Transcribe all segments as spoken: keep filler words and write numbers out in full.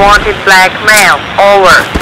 wanted black male. Over.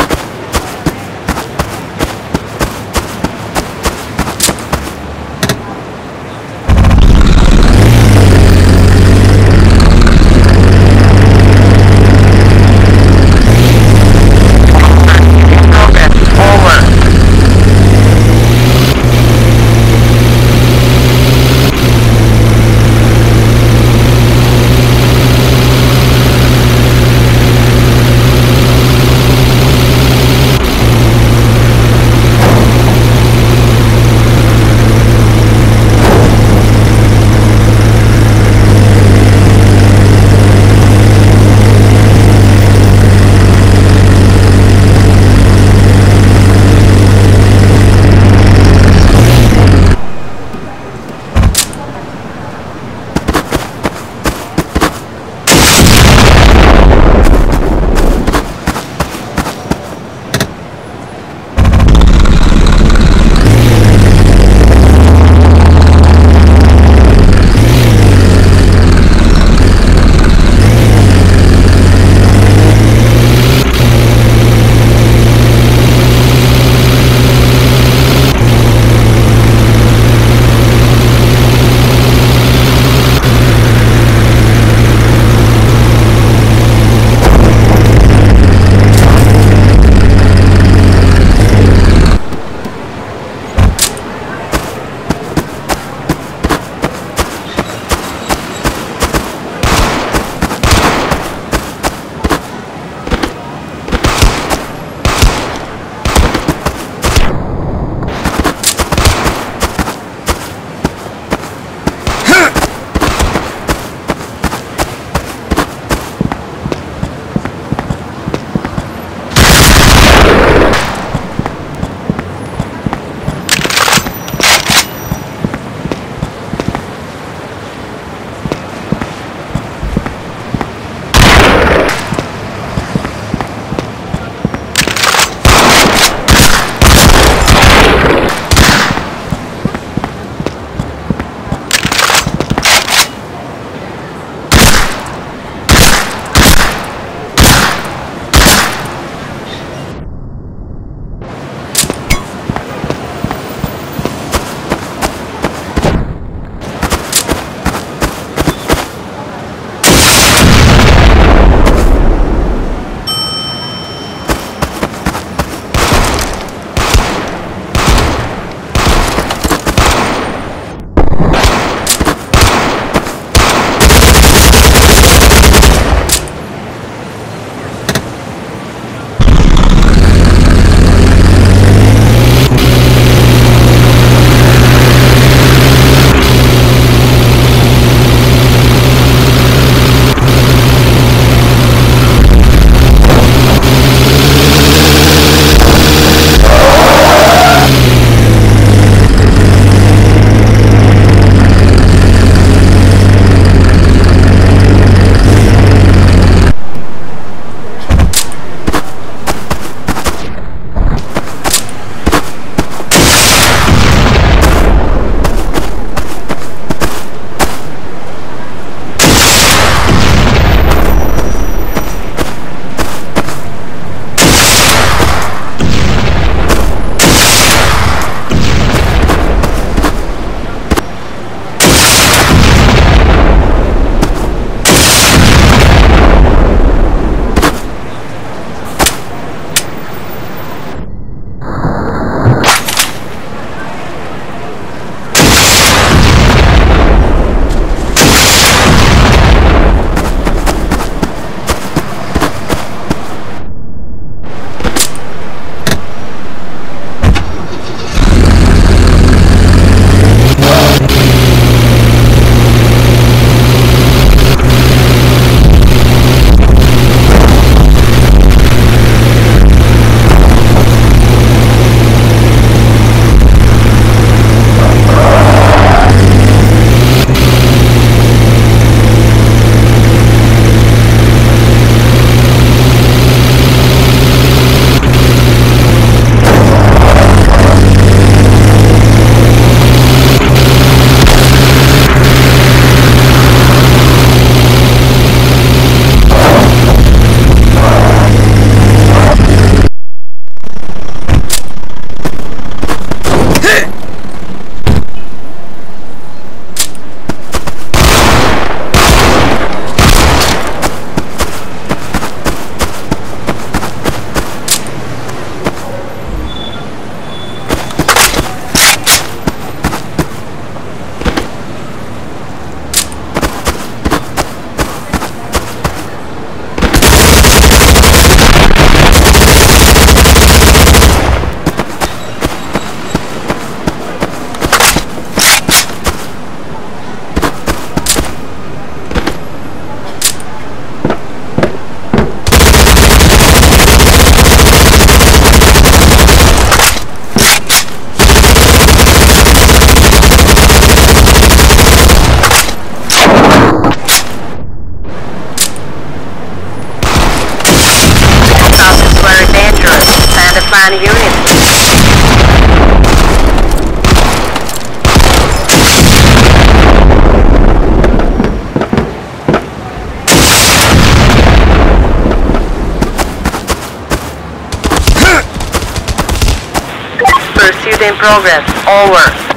progress. Over.